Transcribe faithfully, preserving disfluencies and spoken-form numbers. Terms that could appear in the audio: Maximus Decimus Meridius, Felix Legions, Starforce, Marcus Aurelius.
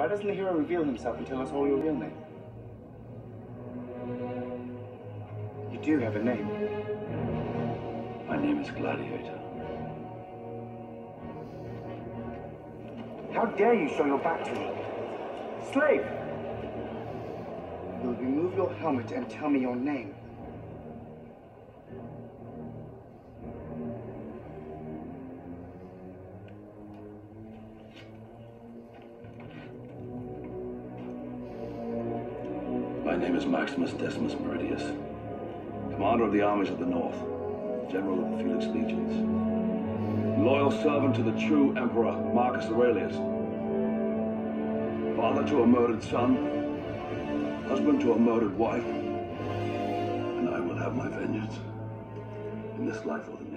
Why doesn't the hero reveal himself and tell us all your real name? You do have a name. My name is Gladiator. How dare you show your back to me? Slave! You'll remove your helmet and tell me your name. My name is Maximus Decimus Meridius, commander of the armies of the North, general of the Felix Legions, loyal servant to the true emperor, Marcus Aurelius, father to a murdered son, husband to a murdered wife, and I will have my vengeance in this life or the next.